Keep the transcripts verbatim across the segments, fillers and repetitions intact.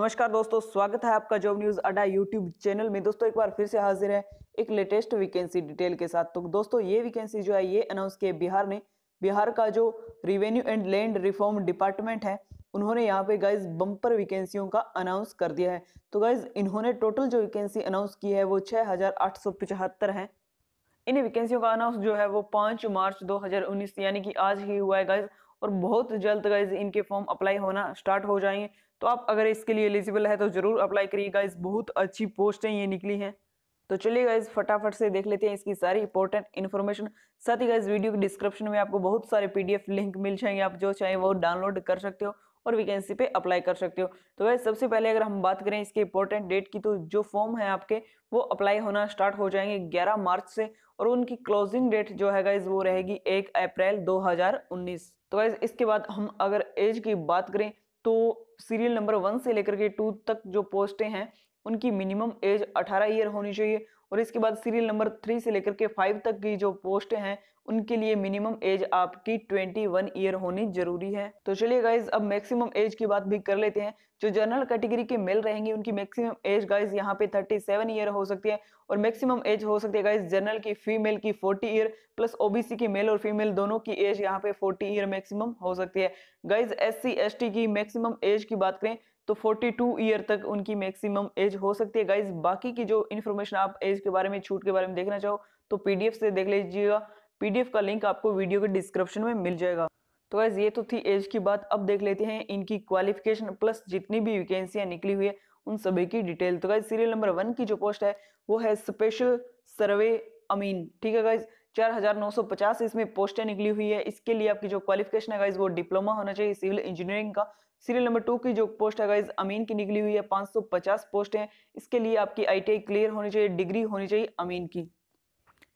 नमस्कार दोस्तों, स्वागत है आपका job news Adda YouTube channel में। दोस्तों एक बार फिर से हाजिर है एक लेटेस्ट वैकेंसी डिटेल के साथ। तो दोस्तों ये वैकेंसी जो है ये अनाउंस किए बिहार ने। बिहार का जो revenue and land reform department है उन्होंने यहाँ पे गाइज बम्पर वैकेंसियों का अनाउंस कर दिया है। तो गाइज इन्होंने टोटल जो वैकेंसी अनाउंस की है वो छः हजार आठ सौ पचहत्तर है। इन वैकेंसियों का अनाउंस जो है वो पाँच मार्च दो हजार उन्नीस यानी कि आज ही हुआ है गाइज, और बहुत जल्द गाइज इनके फॉर्म अप्लाई होना स्टार्ट हो जाएंगे। तो आप अगर इसके लिए एलिजिबल है तो जरूर अप्लाई करिए गाइज, बहुत अच्छी पोस्टें ये निकली हैं। तो चलिए गाइज फटाफट से देख लेते हैं इसकी सारी इंपॉर्टेंट इन्फॉर्मेशन। साथ ही गाइज वीडियो के डिस्क्रिप्शन में आपको बहुत सारे पीडीएफ लिंक मिल जाएंगे, आप जो चाहे वो डाउनलोड कर सकते हो और वैकेंसी पे अप्लाई कर सकते हो। तो गाइज सबसे पहले अगर हम बात करें इसके इंपॉर्टेंट डेट की, तो जो फॉर्म है आपके वो अप्लाई होना स्टार्ट हो जाएंगे ग्यारह मार्च से, और उनकी क्लोजिंग डेट जो है गाइज वो रहेगी एक अप्रैल दो हजार उन्नीस। तो गाइज इसके बाद हम अगर एज की बात करें तो सीरियल नंबर वन से लेकर के टू तक जो पोस्टें हैं उनकी मिनिमम एज अठारह ईयर होनी चाहिए, और इसके बाद सीरियल नंबर थ्री से लेकर के फाइव तक की जो पोस्टें हैं उनके लिए मिनिमम एज आपकी ट्वेंटी वन ईयर होनी जरूरी है। तो चलिए गाइज अब मैक्सिमम एज की बात भी कर लेते हैं। जो जनरल कैटेगरी के मेल रहेंगे उनकी मैक्सिमम एज गाइज यहाँ पे थर्टी सेवन ईयर हो सकती है, और मैक्सिमम एज हो सकती है गाइज जनरल की फीमेल की फोर्टी ईयर, प्लस ओबीसी की मेल और फीमेल दोनों की एज यहाँ पे फोर्टी ईयर मैक्सिमम हो सकती है। Guys S C S T की मैक्सिमम एज की बात करें तो फोर्टी टू ईयर तक उनकी मैक्सिमम एज हो सकती है गाइज। बाकी की जो इन्फॉर्मेशन आप एज के बारे में, छूट के बारे में देखना चाहो तो पीडीएफ से देख लीजिएगा, पीडीएफ का लिंक आपको वीडियो के डिस्क्रिप्शन में मिल जाएगा। तो गाइज ये तो थी एज की बात, अब देख लेते हैं इनकी क्वालिफिकेशन प्लस जितनी भी वैकेंसियां निकली हुई है उन सभी की डिटेल। तो गाइज सीरियल नंबर वन की जो पोस्ट है वो है स्पेशल सर्वे अमीन, ठीक है गाइज। चार हजार नौ सौ पचास इसमें पोस्टें निकली हुई है। इसके लिए आपकी जो क्वालिफिकेशन है गाइज वो डिप्लोमा होना चाहिए सिविल इंजीनियरिंग का। सीरियल नंबर टू की जो पोस्ट है गाइज अमीन की निकली हुई है, पाँच सौ पचास पोस्ट है। इसके लिए आपकी आईटीआई क्लियर होनी चाहिए, डिग्री होनी चाहिए अमीन की।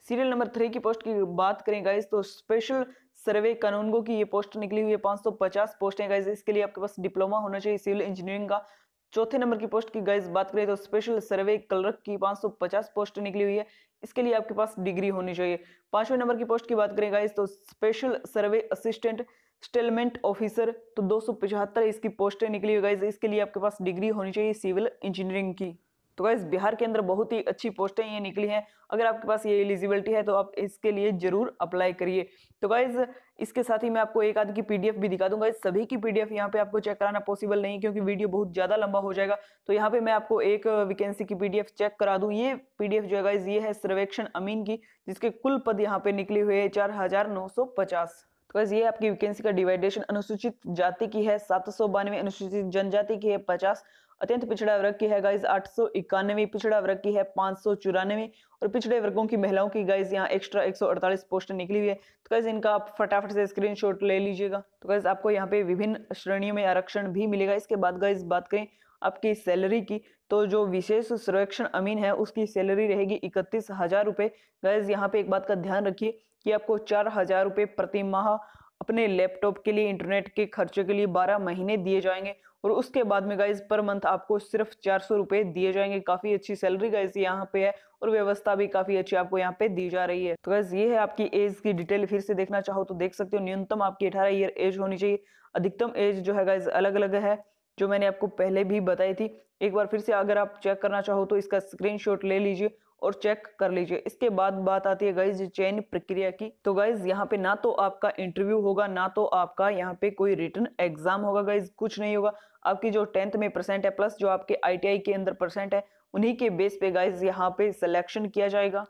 सीरियल नंबर थ्री की पोस्ट की बात करें गाइज तो स्पेशल सर्वे कानूनो की ये पोस्ट निकली हुई है, पाँच सौ पचास पोस्ट है गाइज। इसके लिए आपके पास डिप्लोमा होना चाहिए सिविल इंजीनियरिंग का। चौथे नंबर की पोस्ट की गाइज बात करें तो स्पेशल सर्वे क्लर्क की पाँच सौ पचास पोस्ट निकली हुई है, इसके लिए आपके पास डिग्री होनी चाहिए। पांचवें नंबर की पोस्ट की बात करें गाइज तो special survey assistant settlement officer, तो दो सौ पचहत्तर इसकी पोस्टें निकली हुई गाइज। इसके लिए आपके पास डिग्री होनी चाहिए सिविल इंजीनियरिंग की। तो गाइज बिहार के अंदर बहुत ही अच्छी पोस्टें ये निकली हैं, अगर आपके पास ये एलिजिबिलिटी है तो आप इसके लिए जरूर अप्लाई करिए। तो गाइज इसके साथ ही मैं आपको एक आध की पीडीएफ भी दिखा दूंगा। सभी की पीडीएफ यहाँ पे आपको चेक कराना पॉसिबल नहीं क्योंकि वीडियो बहुत ज़्यादा लंबा हो जाएगा, तो यहाँ पे मैं आपको एक वैकेंसी की पीडीएफ चेक करा दूँ। ये पीडीएफ जो है गाइज ये है सर्वेक्षण अमीन की, जिसके कुल पद यहाँ पे निकले हुए है चार हजार नौ सौ पचास। तो गाइज ये आपकी वैकेंसी का डिवाइडेशन अनुसूचित जाति की है सात सौ बानवे, अनुसूचित जनजाति की है पचास, अत्यंत पिछड़ा वर्ग की है गाइज आठ सौ इक्यानवे, पिछड़ा वर्ग की है पाँच सौ चौरानवे, और पिछड़े वर्गों की महिलाओं की गाइज यहाँ एक्स्ट्रा एक सौ अड़तालीस पोस्ट निकली हुई है। तो गाइज इनका आप फटाफट से स्क्रीनशॉट ले लीजिएगा। तो गाइज आपको यहाँ पे विभिन्न श्रेणियों में आरक्षण भी मिलेगा। इसके बाद गाइज बात करें आपकी सैलरी की, तो जो विशेष सर्वेक्षण अमीन है उसकी सैलरी रहेगी इकतीस हजार रुपये। गाइज यहाँ पे एक बात का ध्यान रखिए कि आपको चार हजार रुपये प्रति माह अपने लैपटॉप के लिए, इंटरनेट के खर्चे के लिए बारह महीने दिए जाएंगे, और उसके बाद में गाइज पर मंथ आपको सिर्फ चार सौ रुपये दिए जाएंगे। काफ़ी अच्छी सैलरी गाइज यहाँ पे है, और व्यवस्था भी काफ़ी अच्छी आपको यहाँ पे दी जा रही है। तो गाइज ये है आपकी एज की डिटेल, फिर से देखना चाहो तो देख सकते हो। न्यूनतम आपकी अठारह ईयर एज होनी चाहिए। अधिकतम एज जो है गाइज अलग अलग है, जो मैंने आपको पहले भी बताई थी। एक बार फिर से अगर आप चेक करना चाहो तो इसका स्क्रीनशॉट ले लीजिए और चेक कर लीजिए। इसके बाद बात आती है गाइज चयन प्रक्रिया की। तो गाइज यहाँ पे ना तो आपका इंटरव्यू होगा, ना तो आपका यहाँ पे कोई रिटन एग्जाम होगा गाइज, कुछ नहीं होगा। आपकी जो टेंथ में परसेंट है प्लस जो आपके आईटीआई के अंदर परसेंट है उन्हीं के बेस पे गाइज यहाँ पे सिलेक्शन किया जाएगा।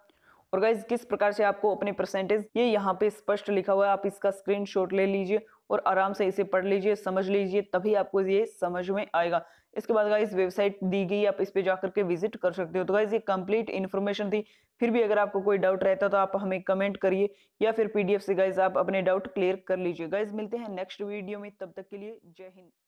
और गाइज किस प्रकार से आपको अपने परसेंटेज, ये यहाँ पे स्पष्ट लिखा हुआ है, आप इसका स्क्रीनशॉट ले लीजिए और आराम से इसे पढ़ लीजिए, समझ लीजिए, तभी आपको ये समझ में आएगा। इसके बाद गाइज वेबसाइट दी गई, आप इस पे जाकर के विजिट कर सकते हो। तो गाइज ये कंप्लीट इन्फॉर्मेशन थी, फिर भी अगर आपको कोई डाउट रहता तो आप हमें कमेंट करिए, या फिर पीडीएफ से गाइज आप अपने डाउट क्लियर कर लीजिए। गाइज मिलते हैं नेक्स्ट वीडियो में, तब तक के लिए जय हिंद।